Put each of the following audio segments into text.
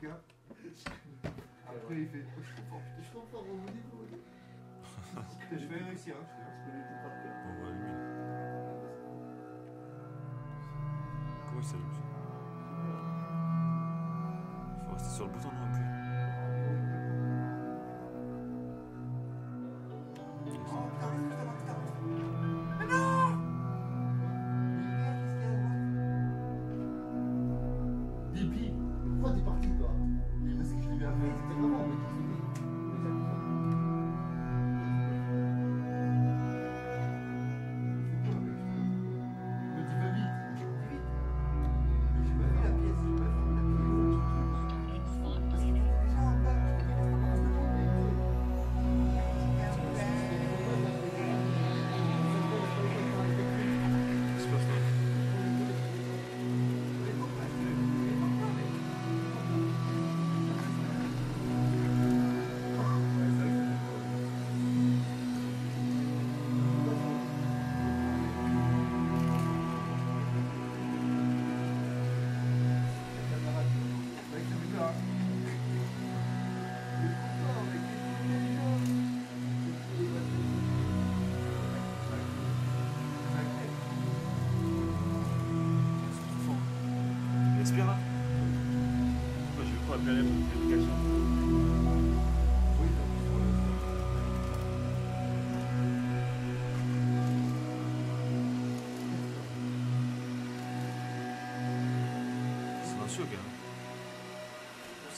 le gars. Après, il fait. Je comprends, on vous dit vous. Je vais réussir, hein, je connais tout par cœur. On va allumer. Comment il s'allume ça? Il faut rester sur le bouton, non, appuyer. Parce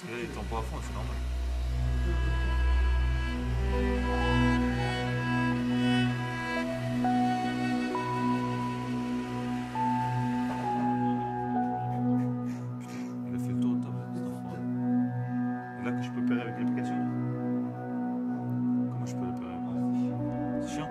que là, il est en poids à fond, c'est normal. Il a fait le tour de ta main. Là que je peux opérer avec l'application. Comment je peux opérer avec ça? C'est chiant.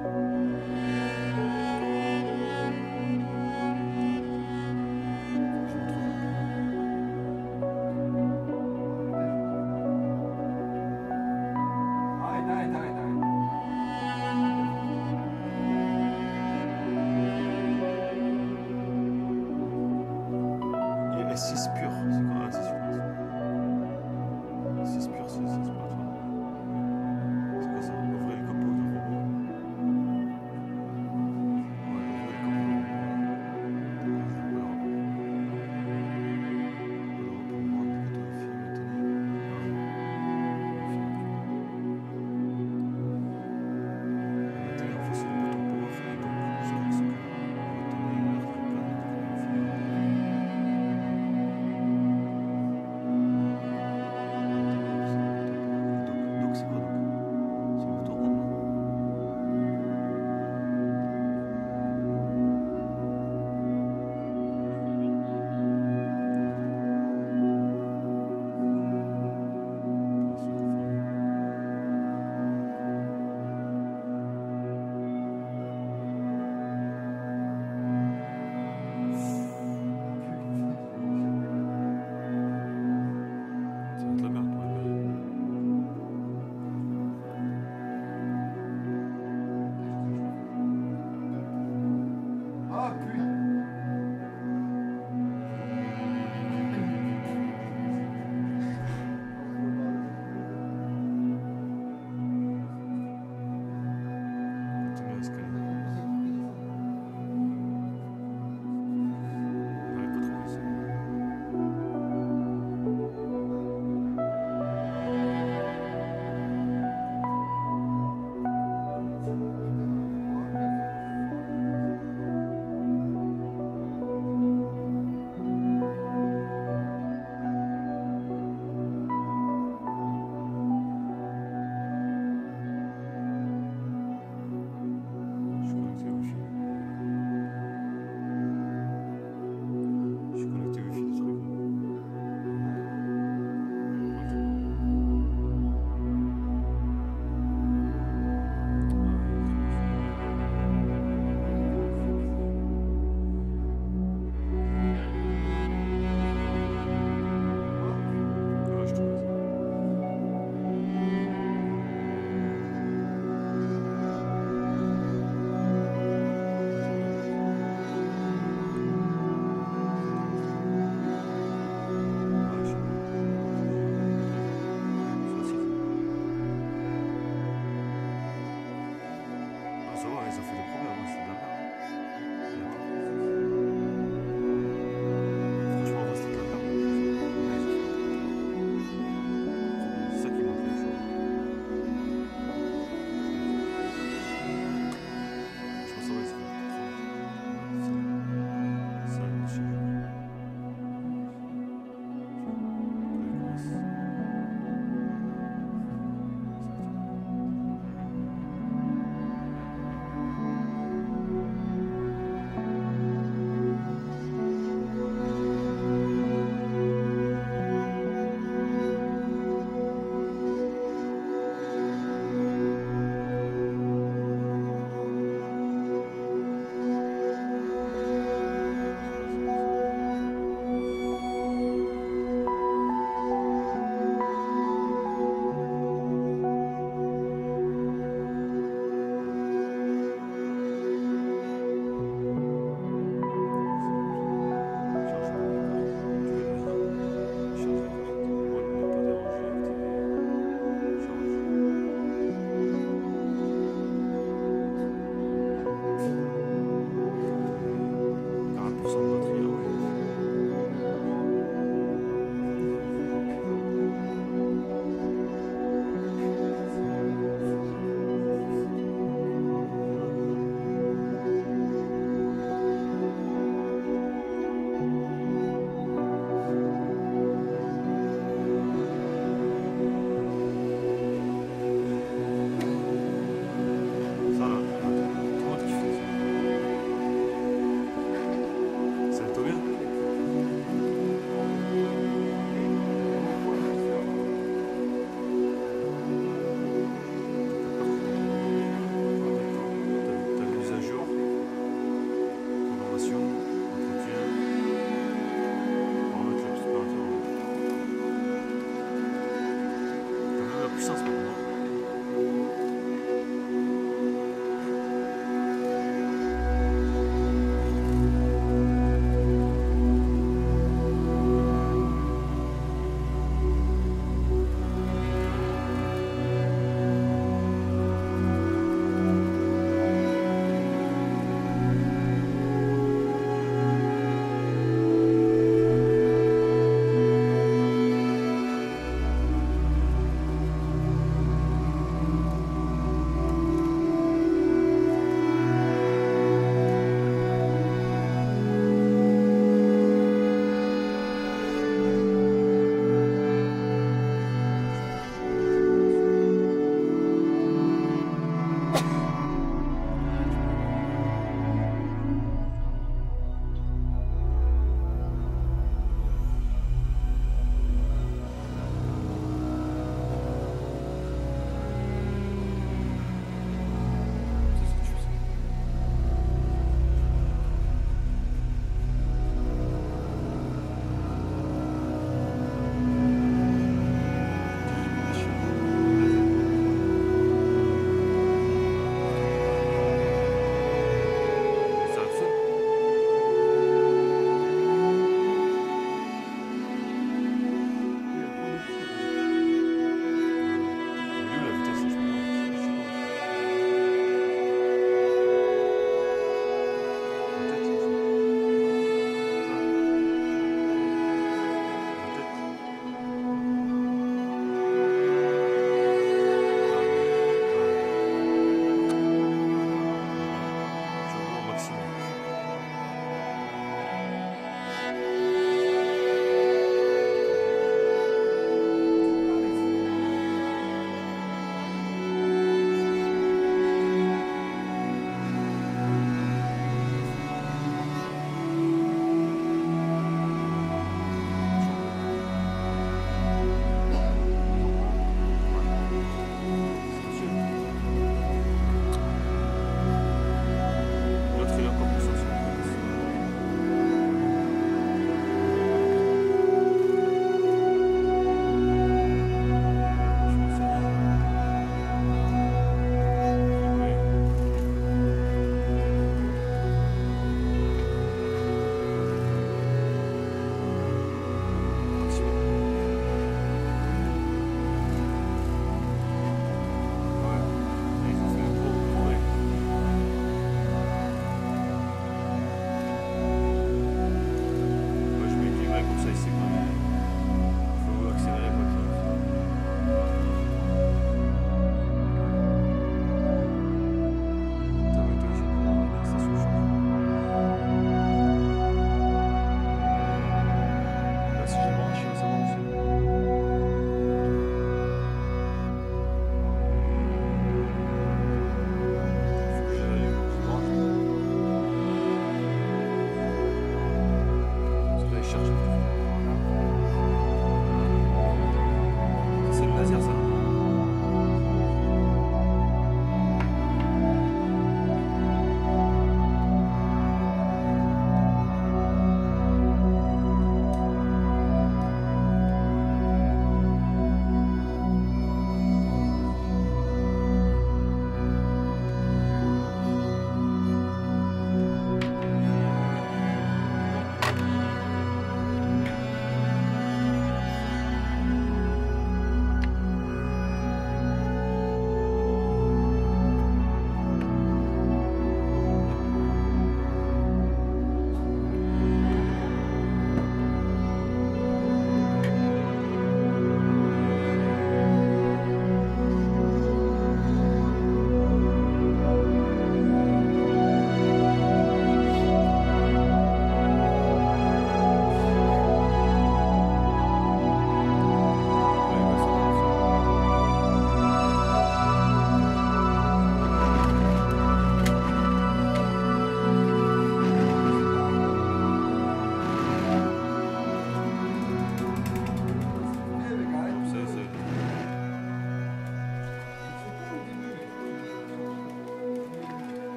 ça faisait problème, hein, c'est là.